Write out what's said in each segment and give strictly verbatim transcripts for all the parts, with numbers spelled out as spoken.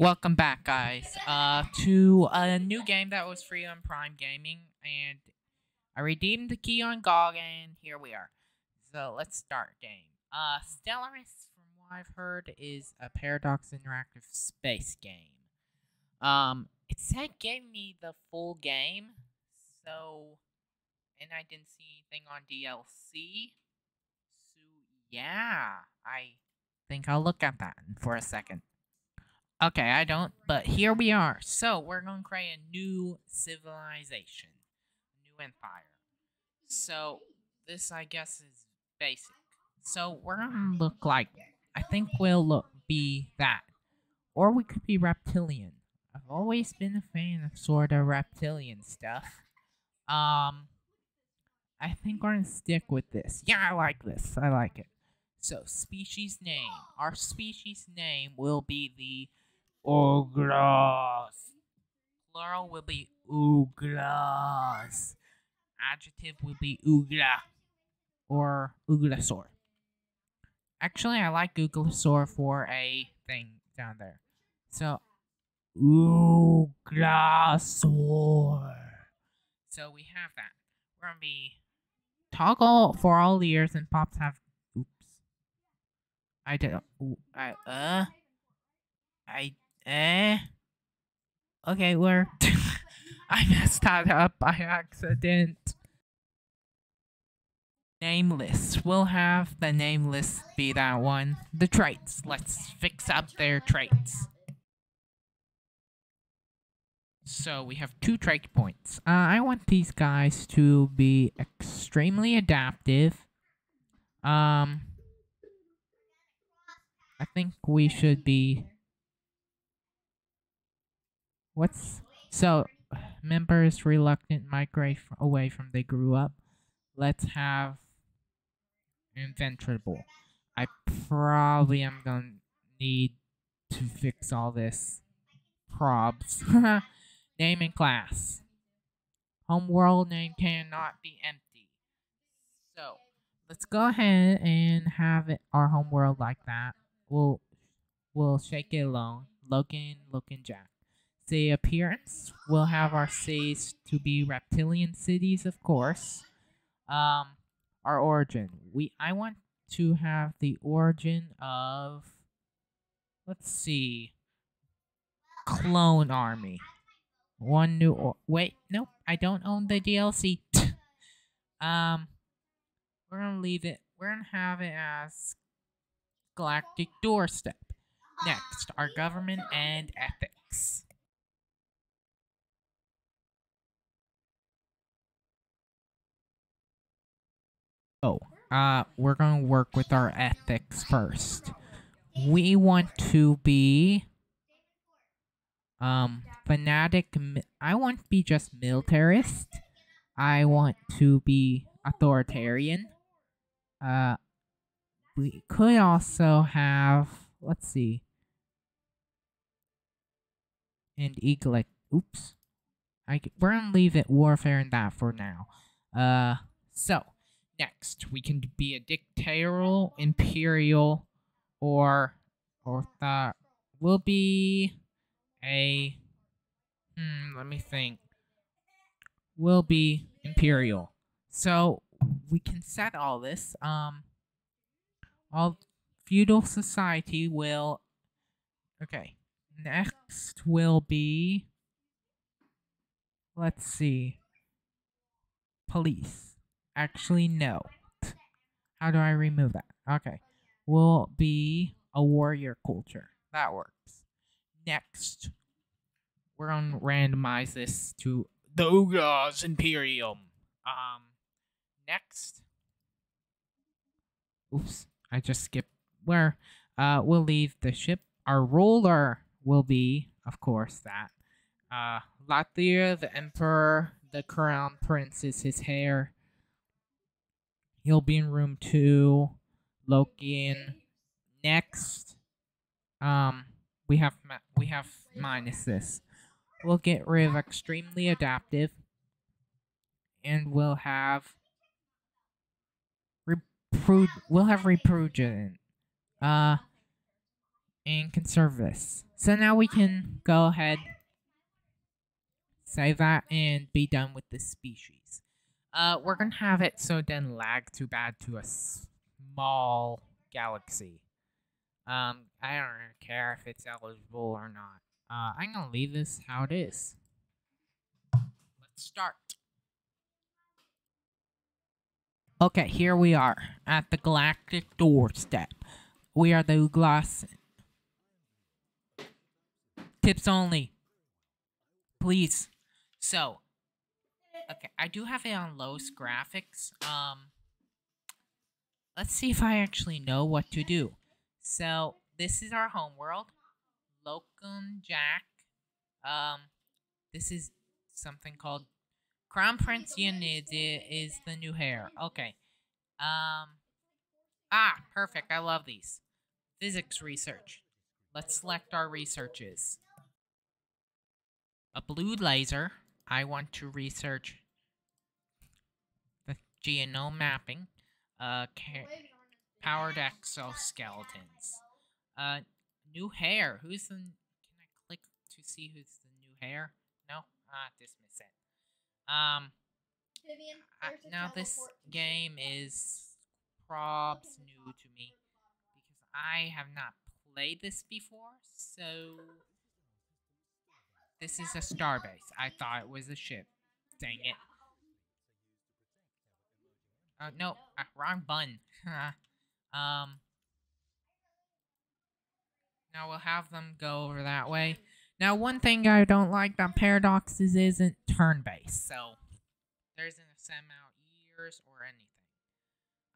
Welcome back, guys, uh, to a new game that was free on Prime Gaming, and I redeemed the key on G O G, and here we are. So, let's start game. Uh, Stellaris, from what I've heard, is a Paradox Interactive space game. Um, it said gave me the full game, so, and I didn't see anything on D L C, so yeah, I think I'll look at that for a second. Okay, I don't, but here we are. So, we're going to create a new civilization, new empire. So, this, I guess, is basic. So, we're going to look like, I think we'll look, be that. Or we could be reptilian. I've always been a fan of sort of reptilian stuff. Um, I think we're going to stick with this. Yeah, I like this. I like it. So, species name. Our species name will be the Ooglas. Plural will be Ooglas. Adjective will be Oogla or Ooglasaur. Actually, I like Ooglasaur for a thing down there. So Ooglasaur. So we have that. We're gonna be toggle for all ears and pops have. Oops. I don't. I uh. I, eh? Okay, we're... I messed that up by accident. Name list. We'll have the name list be that one. The traits. Let's fix up their traits. So, we have two trait points. Uh, I want these guys to be extremely adaptive. Um... I think we should be... What's so members reluctant migrate away from they grew up. Let's have inventable. I probably am gonna need to fix all this probs. Name and class. Homeworld name cannot be empty. So let's go ahead and have it our homeworld like that. We'll we'll shake it alone. Logan, Logan Jack. The appearance, we'll have our cities to be reptilian cities, of course. Um, our origin, we I want to have the origin of, let's see, clone army. One new or wait, nope, I don't own the D L C. um, we're gonna leave it. We're gonna have it as Galactic Doorstep. Next, our government and ethics. Oh, uh, we're gonna work with our ethics first. We want to be, um, fanatic. I want to be just militarist. I want to be authoritarian. Uh, we could also have, let's see, and eagle. Oops, I we're gonna leave it warfare and that for now. Uh, so. Next, we can be a dictatorial, imperial, or, or that will be a, hmm, let me think, will be imperial. So, we can set all this, um, all feudal society will, okay, next will be, let's see, police. Actually, no. How do I remove that? Okay. We'll be a warrior culture. That works. Next, we're going to randomize this to the Ooglas Imperium. Um, next. Oops. I just skipped where. Uh, we'll leave the ship. Our ruler will be, of course, that. Uh, Latia, the emperor, the crown prince is his heir. He'll be in room two. Loki in next. Um, we have ma we have minus this. We'll get rid of extremely adaptive, and we'll have repro. We'll have reprogent. Uh, and conserve this. So now we can go ahead, save that, and be done with this species. Uh, we're going to have it so it doesn't lag too bad to a small galaxy. Um, I don't care if it's eligible or not. Uh, I'm going to leave this how it is. Let's start. Okay, here we are at the galactic doorstep. We are the Ooglas. Tips only. Please. So, okay, I do have it on lowest graphics. Um, let's see if I actually know what to do. So, this is our homeworld. Locum Jack. Um, this is something called Crown Prince Yunid is the new hair. Okay. Um. Ah, perfect. I love these. Physics research. Let's select our researches. A blue laser. I want to research the genome mapping. Uh, powered exoskeletons. Uh, new hair. Who's the? Can I click to see who's the new hair? No. Ah, dismiss it. Um, Vivian, I, now this game is probs new to me, because I have not played this before, so this is a starbase. I thought it was a ship. Dang it. Uh, no, uh, wrong button. um, now we'll have them go over that way. Now, one thing I don't like about Paradox is isn't turn-based, so there isn't a set amount of years or anything.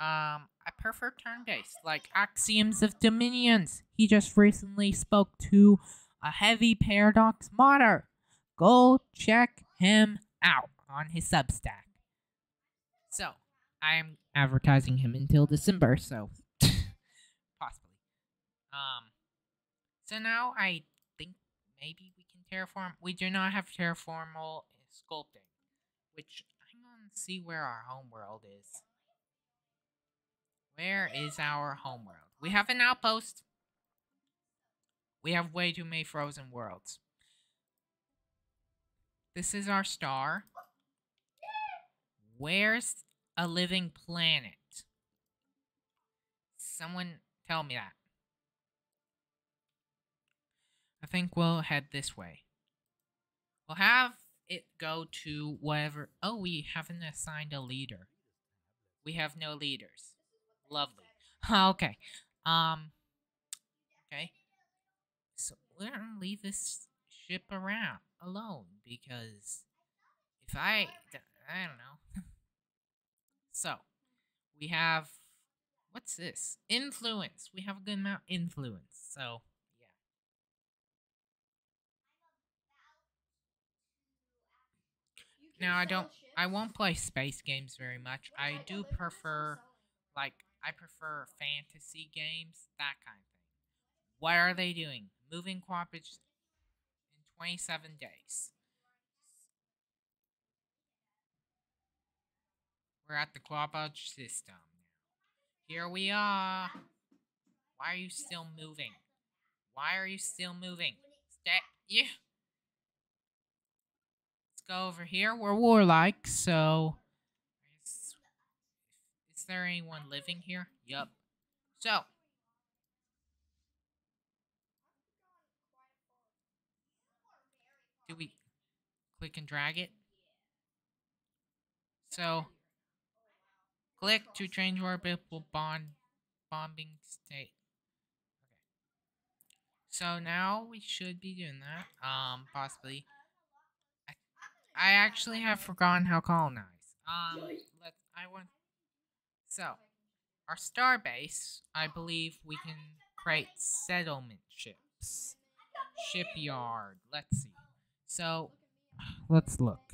Um, I prefer turn-based, like Axioms of Dominions. He just recently spoke to a heavy Paradox modder. Go check him out on his Substack. So, I am advertising him until December, so possibly. Um, so now I... Maybe we can terraform. We do not have terraformal sculpting, which I'm going to see where our homeworld is. Where is our homeworld? We have an outpost. We have way too many frozen worlds. This is our star. Where's a living planet? Someone tell me that. I think we'll head this way. We'll have it go to whatever... Oh, we haven't assigned a leader. We have no leaders. Lovely. Okay. Um. Okay. So we're gonna leave this ship around alone, because if I... I don't know. So, we have... What's this? Influence. We have a good amount of influence, so... Now I don't, I won't play space games very much. I do prefer, like, I prefer fantasy games, that kind of thing. What are they doing? Moving Quappage in twenty-seven days. We're at the Quappage system. Here we are. Why are you still moving? Why are you still moving? Stay, yeah. Go over here. We're warlike, so is, is there anyone living here? Yup. So do we click and drag it? So click to change orbital bond bombing state. Okay. So now we should be doing that. Um, possibly. I actually have forgotten how colonized. Um, let's, I want, so, our star base, I believe we can create settlement ships. Shipyard, let's see. So, let's look.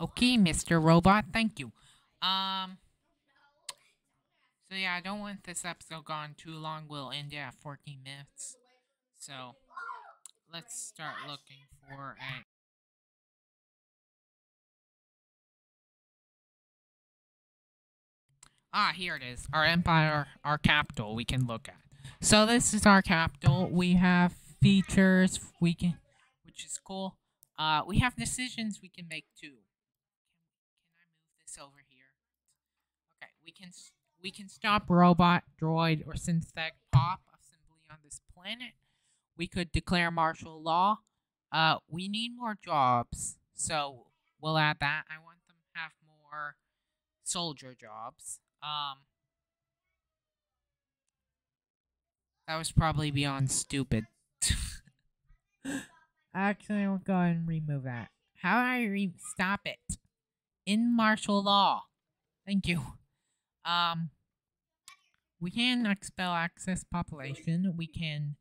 Okay, Mister Robot, thank you. Um... So yeah, I don't want this episode gone too long. We'll end it at fourteen minutes. So, let's start looking for a... Ah, here it is. Our empire, our capital we can look at. So this is our capital. We have features we can, which is cool. Uh, we have decisions we can make too. Can I move this over here? Okay, we can we can stop robot, droid, or synthetic pop assembly on this planet. We could declare martial law. Uh, we need more jobs, so we'll add that. I want them to have more soldier jobs. Um, that was probably beyond stupid. Actually, we'll go ahead and remove that. How do I re- stop it? In martial law. Thank you. Um, we can expel excess population. We can...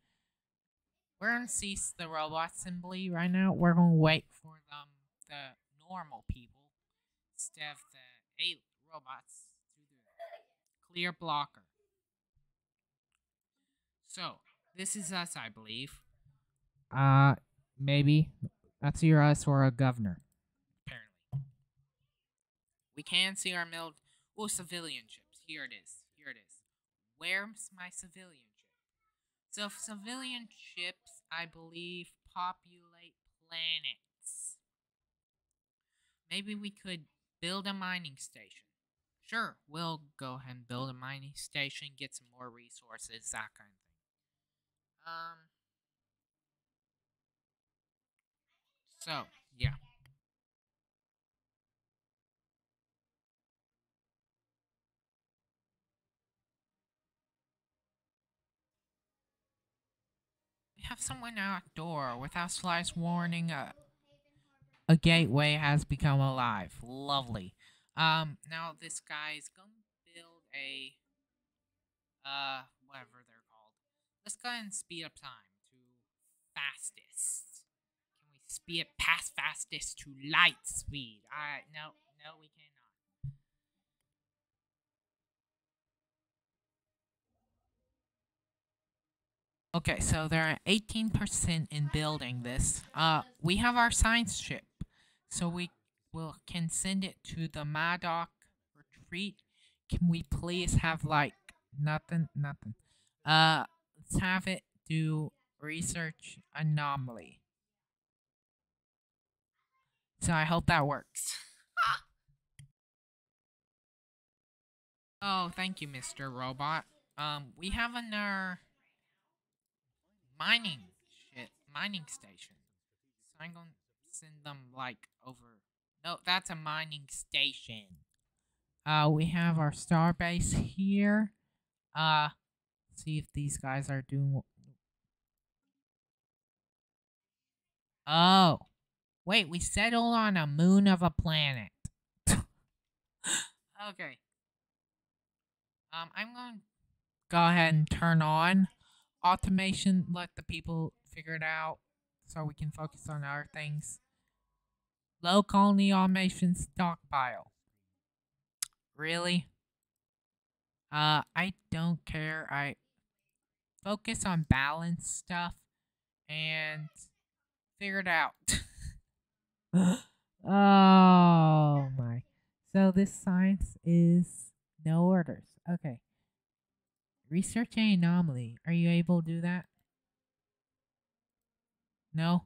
We're going to cease the robot assembly right now. We're going to wait for um, the normal people instead of the eight robots to do it. Clear blocker. So, this is us, I believe. Uh, maybe. That's either us or a governor. Apparently. We can see our mild... Oh, civilian ships. Here it is. Here it is. Where's my civilian ship? So, civilian ships, I believe, populate planets. Maybe we could build a mining station. Sure, we'll go ahead and build a mining station, get some more resources, that kind of thing. Um... So, yeah. We have someone outdoor without slice warning. A, a gateway has become alive. Lovely. Um, now this guy is gonna build a, uh, whatever they're called. Let's go ahead and speed up time to fastest. Be it past fastest to light speed. Alright, no, no, we cannot. Okay, so they're at eighteen percent in building this. Uh, we have our science ship, so we will can send it to the Madoc retreat. Can we please have like nothing, nothing? Uh, let's have it do research anomaly. So I hope that works. Oh, thank you, Mister Robot. Um, we have another mining shit, mining station. So I'm gonna send them like over. No, that's a mining station. Uh, we have our star base here. Uh, see if these guys are doing. Oh. Wait, we settled on a moon of a planet. Okay. Um, I'm going to go ahead and turn on automation. Let the people figure it out so we can focus on other things. Low colony automation stockpile. Really? Uh, I don't care. I focus on balance stuff and figure it out. Oh my. So this science is no orders. Okay. Research an anomaly. Are you able to do that? No?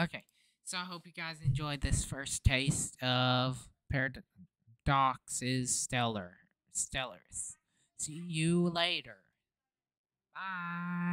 Okay. So I hope you guys enjoyed this first taste of Paradox's Stellar Stellaris. See you later. Bye.